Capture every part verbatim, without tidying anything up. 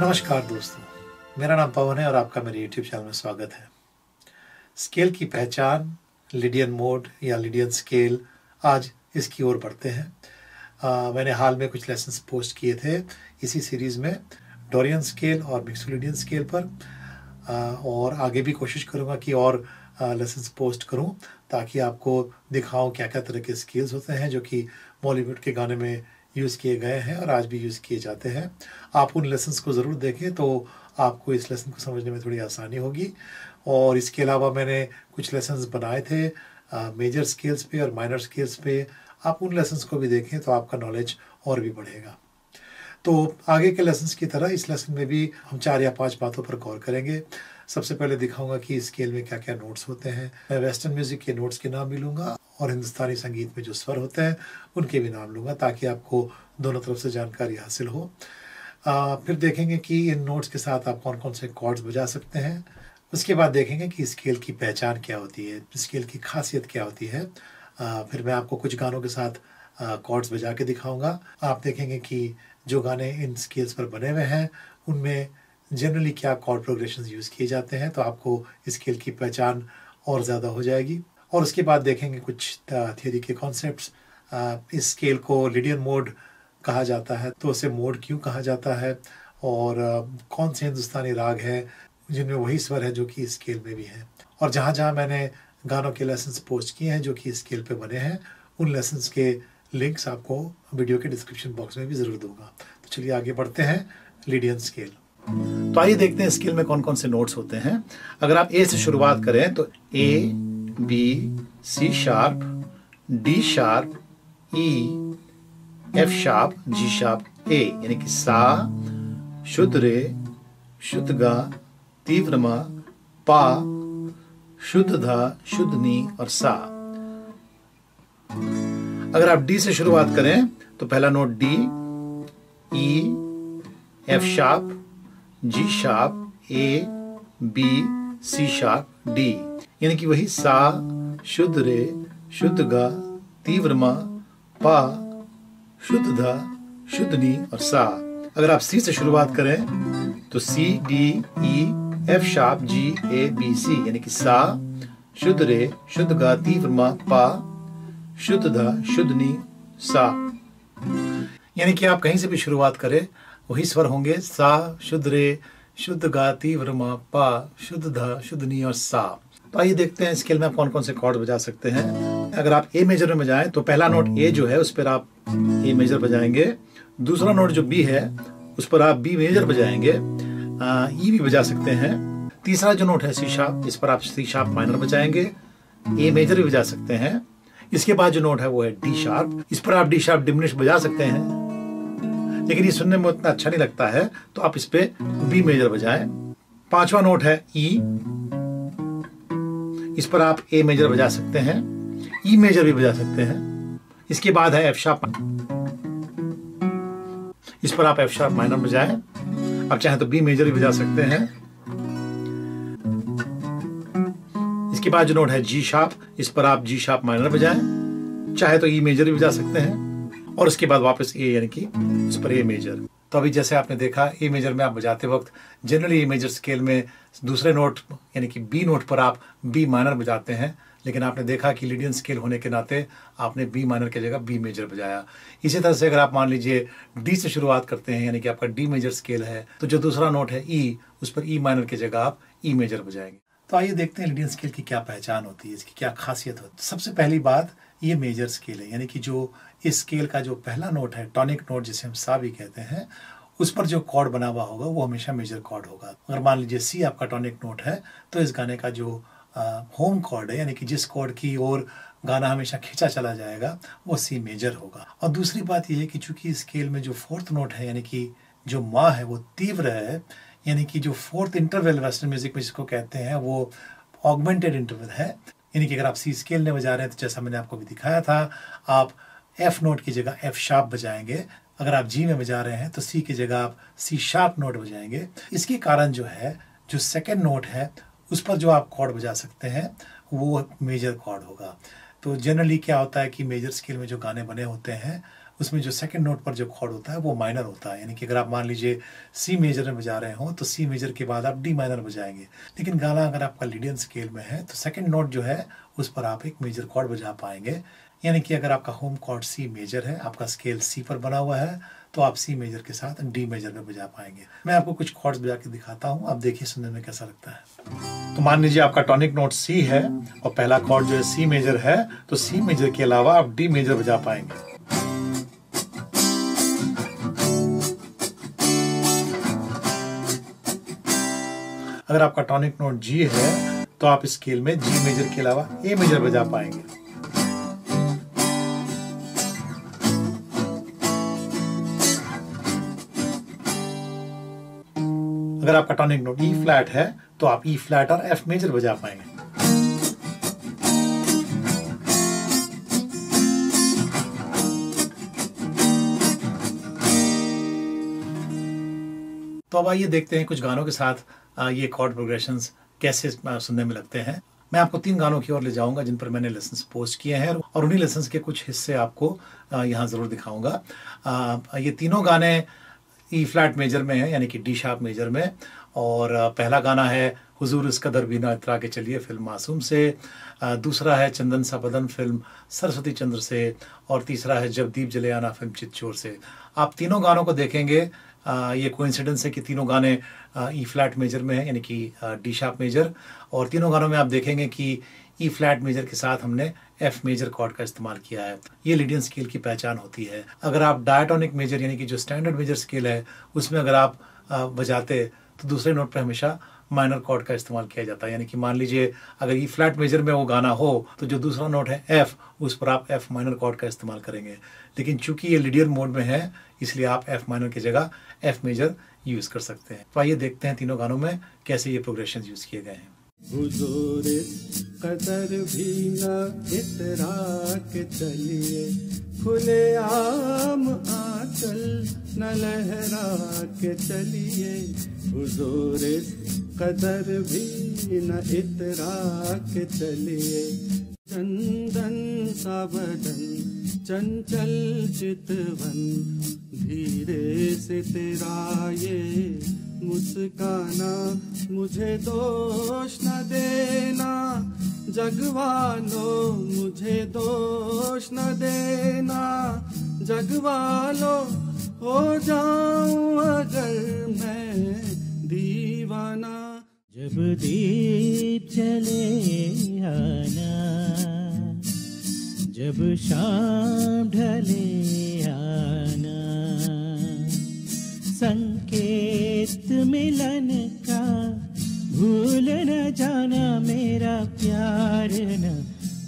नमस्कार दोस्तों, मेरा नाम पवन है और आपका मेरे यूट्यूब चैनल में स्वागत है। स्केल की पहचान, लिडियन मोड या लिडियन स्केल, आज इसकी ओर बढ़ते हैं। आ, मैंने हाल में कुछ लेसन्स पोस्ट किए थे इसी सीरीज़ में डोरियन स्केल और मिक्सोलिडियन स्केल पर, आ, और आगे भी कोशिश करूँगा कि और लेसन्स पोस्ट करूं ताकि आपको दिखाऊं क्या क्या तरह के स्केल्स होते हैं जो कि बॉलीवुड के गाने में यूज़ किए गए हैं और आज भी यूज़ किए जाते हैं। आप उन लेसन्स को ज़रूर देखें तो आपको इस लेसन को समझने में थोड़ी आसानी होगी। और इसके अलावा मैंने कुछ लेसन्स बनाए थे आ, मेजर स्केल्स पे और माइनर स्केल्स पे, आप उन लेसन्स को भी देखें तो आपका नॉलेज और भी बढ़ेगा। तो आगे के लेसन्स की तरह इस लेसन में भी हम चार या पाँच बातों पर गौर करेंगे। सबसे पहले दिखाऊंगा कि स्केल में क्या क्या नोट्स होते हैं। मैं वेस्टर्न म्यूजिक के नोट्स के नाम भी लूँगा और हिंदुस्तानी संगीत में जो स्वर होते हैं उनके भी नाम लूँगा ताकि आपको दोनों तरफ से जानकारी हासिल हो। आ, फिर देखेंगे कि इन नोट्स के साथ आप कौन कौन से कॉर्ड्स बजा सकते हैं। उसके बाद देखेंगे कि स्केल की पहचान क्या होती है, स्केल की खासियत क्या होती है। आ, फिर मैं आपको कुछ गानों के साथ कॉर्ड्स बजा के दिखाऊँगा। आप देखेंगे कि जो गाने इन स्केल्स पर बने हुए हैं उनमें जनरली क्या कॉर्ड प्रोग्रेशन यूज़ किए जाते हैं, तो आपको स्केल की पहचान और ज़्यादा हो जाएगी। और उसके बाद देखेंगे कुछ थियोरी के कॉन्सेप्ट्स। इस स्केल को लिडियन मोड कहा जाता है, तो उसे मोड क्यों कहा जाता है और कौन से हिंदुस्तानी राग हैं जिनमें वही स्वर है जो कि स्केल में भी है। और जहाँ जहाँ मैंने गानों के लेसन्स पोस्ट किए हैं जो कि स्केल पे बने हैं, उन लेसन्स के लिंक्स आपको वीडियो के डिस्क्रिप्शन बॉक्स में भी ज़रूर दूंगा। तो चलिए आगे बढ़ते हैं लिडियन स्केल। तो आइए देखते हैं स्केल में कौन कौन से नोट्स होते हैं। अगर आप ए से शुरुआत करें तो A, B, C sharp, D sharp, E, F sharp, G sharp, A, यानी कि सा, शुद्ध रे, शुद्ध गा, तीव्र मा, पा, शुद्ध धा, शुद्ध नी और सा। अगर आप डी से शुरुआत करें तो पहला note D, E, F sharp, G sharp, A, B, C sharp, D, यानी कि वही सा, शुद्ध रे, शुद्ध गा, तीव्र मा, पा, शुद्ध धा, शुद्ध नी और सा। अगर आप सी से शुरुआत करें तो C, D, E, F sharp, G, A, B, C, यानी कि सा, शुद्ध रे, शुद्ध गा, तीव्र मा, पा, शुद्ध धा, शुद्ध नी, सा, यानी कि आप कहीं से भी शुरुआत करें वही स्वर होंगे सा, शुद्ध रे, शुद्ध गा, तीव्र मा, पा, शुद्ध धा, शुद्ध नी और सा। तो आइए देखते हैं स्केल में आप कौन कौन से कॉर्ड बजा सकते हैं। अगर आप ए मेजर में बजाएं तो पहला नोट ए जो है उस पर आप ए मेजर बजाएंगे। दूसरा नोट जो बी है उस पर आप बी मेजर बजाएंगे, ई भी बजा सकते हैं। तीसरा जो नोट है सी शार्प, इस पर आप सी शार्प माइनर बजाएंगे, ए मेजर भी बजा सकते हैं। इसके बाद जो नोट है वो है डी शार्प, इस पर आप डी शार्प डिमिनिश बजा सकते हैं, लेकिन ये सुनने में उतना अच्छा नहीं लगता है तो आप इस पर बी मेजर बजाएं। पांचवा नोट है ई, इस पर आप ए मेजर बजा सकते हैं, ई मेजर भी बजा सकते हैं। इसके बाद है एफ शार्प, इस पर आप एफ शार्प माइनर बजाएं, आप चाहें तो बी मेजर भी बजा सकते हैं। इसके बाद जो नोट है जी शार्प, इस पर आप जी शार्प माइनर बजाएं, चाहे तो ई मेजर भी बजा सकते हैं। और उसके बाद वापस ए, यानी कि इस पर ए मेजर। तो अभी जैसे आपने देखा ए मेजर में आप बजाते वक्त जनरली ए मेजर स्केल में दूसरे नोट यानी कि बी नोट पर आप बी माइनर बजाते हैं, लेकिन आपने देखा कि लिडियन स्केल होने के नाते आपने बी माइनर की जगह बी मेजर बजाया। इसी तरह से अगर आप मान लीजिए डी से शुरुआत करते हैं यानी कि आपका डी मेजर स्केल है, तो जो दूसरा नोट है ई, उस पर ई माइनर की जगह आप ई मेजर बजाएंगे। तो आइए देखते हैं लिडियन स्केल की क्या पहचान होती है, इसकी क्या खासियत होती है। सबसे पहली बात, ये मेजर स्केल है यानी कि जो इस स्केल का जो पहला नोट है, टॉनिक नोट जिसे हम सा भी कहते हैं, उस पर जो कॉर्ड बना हुआ होगा वो हमेशा मेजर कॉर्ड होगा। अगर मान लीजिए सी आपका टॉनिक नोट है तो इस गाने का जो होम कॉर्ड है यानी कि जिस कॉर्ड की ओर गाना हमेशा खींचा चला जाएगा वो सी मेजर होगा। और दूसरी बात यह है कि चूंकि स्केल में जो फोर्थ नोट है यानी कि जो माँ है वो तीव्र है, यानी कि जो फोर्थ इंटरवल वेस्टर्न म्यूजिक में जिसको कहते हैं वो ऑगमेंटेड इंटरवल है, यानी कि अगर आप सी स्केल में बजा रहे हैं तो जैसा मैंने आपको भी दिखाया था आप एफ नोट की जगह एफ शार्प बजाएंगे। अगर आप जी में बजा रहे हैं तो सी की जगह आप सी शार्प नोट बजाएंगे। इसके कारण जो है जो सेकेंड नोट है उस पर जो आप कॉर्ड बजा सकते हैं वो मेजर कॉर्ड होगा। तो जनरली क्या होता है कि मेजर स्केल में जो गाने बने होते हैं उसमें जो सेकंड नोट पर जो कॉर्ड होता है वो माइनर होता है, यानी कि अगर आप मान लीजिए सी मेजर में बजा रहे हो तो सी मेजर के बाद आप डी माइनर बजाएंगे। लेकिन गाना अगर आपका लीडियन स्केल में है तो सेकंड नोट जो है उस पर आप एक मेजर कॉर्ड बजा पाएंगे, यानी कि अगर आपका होम कॉर्ड सी मेजर है, आपका स्केल सी पर बना हुआ है, तो आप सी मेजर के साथ डी मेजर में बजा पाएंगे। मैं आपको कुछ कॉर्ड्स बजा के दिखाता हूँ, आप देखिए सुनने में कैसा लगता है। तो मान लीजिए आपका टॉनिक नोट सी है और पहला कॉर्ड जो है सी मेजर है, तो सी मेजर के अलावा आप डी मेजर बजा पाएंगे। अगर आपका टॉनिक नोट जी है तो आप स्केल में जी मेजर के अलावा ए मेजर बजा पाएंगे। अगर आपका टॉनिक नोट ई फ्लैट है तो आप ई फ्लैट और एफ मेजर बजा पाएंगे। तो अब आइए देखते हैं कुछ गानों के साथ ये कॉर्ड प्रोग्रेशंस कैसे सुनने में लगते हैं। मैं आपको तीन गानों की ओर ले जाऊंगा जिन पर मैंने लेसन्स पोस्ट किए हैं और उन्हीं लेसन्स के कुछ हिस्से आपको यहाँ ज़रूर दिखाऊंगा। ये तीनों गाने ई फ्लैट मेजर में है, यानी कि डी शार्प मेजर में, और पहला गाना है हुजूर इस कदर भी ना इतरा के चलिए फिल्म मासूम से, दूसरा है चंदन सा बदन फिल्म सरस्वती चंद्र से, और तीसरा है जब दीप जले आना फिल्म चित चोर से। आप तीनों गानों को देखेंगे, ये कोइंसिडेंस है कि तीनों गाने ई फ्लैट मेजर में है, यानी कि डी शार्प मेजर, और तीनों गानों में आप देखेंगे कि ई फ्लैट मेजर के साथ हमने एफ मेजर कॉर्ड का इस्तेमाल किया है। ये लीडियन स्केल की पहचान होती है। अगर आप डायटोनिक मेजर यानी कि जो स्टैंडर्ड मेजर स्केल है उसमें अगर आप बजाते तो दूसरे नोट पर हमेशा माइनर कॉर्ड का इस्तेमाल किया जाता है, यानी कि मान लीजिए अगर ई फ्लैट मेजर में वो गाना हो तो जो दूसरा नोट है एफ, उस पर आप एफ माइनर कॉर्ड का इस्तेमाल करेंगे। लेकिन चूंकि ये लीडियन मोड में है इसलिए आप एफ माइनर की जगह एफ मेजर यूज़ कर सकते हैं। तो आइए देखते हैं तीनों गानों में कैसे ये प्रोग्रेशन यूज़ किए गए हैं। हुजूर इस कदर भी ना इतरा के चलिए खुले आम आंचल न लहरा के चलिए, हुजूर इस कदर भी न इतरा के चलिए, चंदन सा बदन चंचल चितवन धीरे से तेरा ये मुस्काना, मुझे दोष न देना जगवालो मुझे दोष न देना जगवालो, हो जाऊं अगर मैं दीवाना, जब दीप चले आना जब शाम ढले आना, संकेत मिलन का भूल न जाना, मेरा प्यार न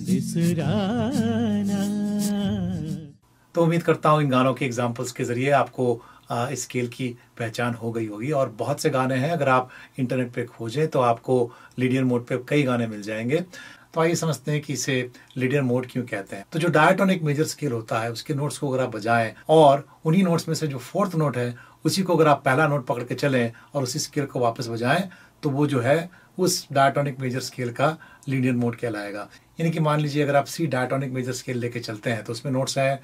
बिसराना। तो उम्मीद करता हूँ इन गानों के एग्जाम्पल्स के जरिए आपको इस स्केल की पहचान हो गई होगी। और बहुत से गाने हैं, अगर आप इंटरनेट पे खोजें तो आपको लीडियन मोड पे कई गाने मिल जाएंगे। तो आइए समझते हैं कि इसे लीडियन मोड क्यों कहते हैं। तो जो डायटोनिक मेजर स्केल होता है उसके नोट्स को अगर आप बजाएं और उन्हीं नोट्स में से जो फोर्थ नोट है उसी को अगर आप पहला नोट पकड़ के चलें और उसी स्केल को वापस बजाएं तो वो जो है उस डायटोनिक मेजर स्केल का लीडियन मोड कहलाएगा। यानी कि मान लीजिए अगर आप सी डायटोनिक मेजर स्केल लेके चलते हैं तो उसमें नोट्स हैं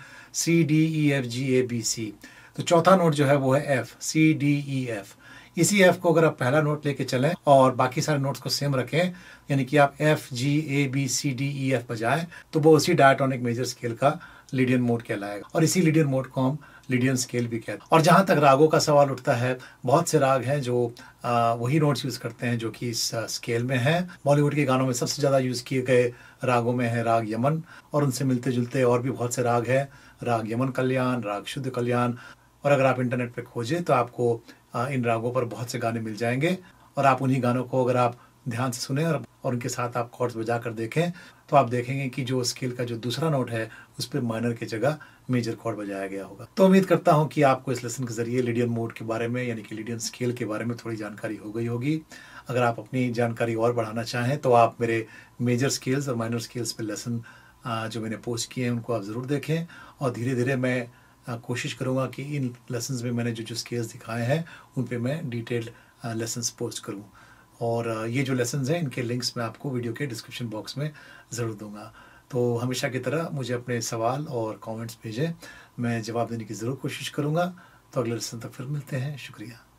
C D E F G A B C, तो चौथा नोट जो है वो है F, C D E F. इसी एफ को अगर आप पहला नोट लेके चलें और बाकी सारे नोट्स को सेम रखें, यानी कि आप F G A B C D E F बजाएं तो वो उसी डायटोनिक मेजर स्केल का लीडियन मोड कहलाएगा, और इसी लीडियन मोड को हम लीडियन स्केल भी कहते हैं। और जहाँ तक रागों का सवाल उठता है, बहुत से राग हैं जो आ, वही नोट्स यूज़ करते हैं जो कि इस स्केल में हैं। बॉलीवुड के गानों में सबसे ज़्यादा यूज़ किए गए रागों में है राग यमन, और उनसे मिलते जुलते और भी बहुत से राग हैं, राग यमन कल्याण, राग शुद्ध कल्याण। और अगर आप इंटरनेट पर खोजें तो आपको इन रागों पर बहुत से गाने मिल जाएंगे, और आप उन्हीं गानों को अगर आप ध्यान से सुने और उनके साथ आप कॉर्ड्स बजा कर देखें तो आप देखेंगे कि जो स्केल का जो दूसरा नोट है उस पर माइनर की जगह मेजर कॉर्ड बजाया गया होगा। तो उम्मीद करता हूं कि आपको इस लेसन के जरिए लीडियन मोड के बारे में यानी कि लीडियन स्केल के बारे में थोड़ी जानकारी हो गई होगी। अगर आप अपनी जानकारी और बढ़ाना चाहें तो आप मेरे मेजर स्केल्स और माइनर स्केल्स पर लेसन जो मैंने पोस्ट किए हैं उनको आप ज़रूर देखें, और धीरे धीरे मैं कोशिश करूँगा कि इन लेसन्स में मैंने जो जो स्केल्स दिखाए हैं उन पर मैं डिटेल्ड लेसन्स पोस्ट करूँ। और ये जो लेसन्स हैं इनके लिंक्स मैं आपको वीडियो के डिस्क्रिप्शन बॉक्स में ज़रूर दूंगा। तो हमेशा की तरह मुझे अपने सवाल और कमेंट्स भेजें, मैं जवाब देने की ज़रूर कोशिश करूँगा। तो अगले लेसन तक फिर मिलते हैं, शुक्रिया।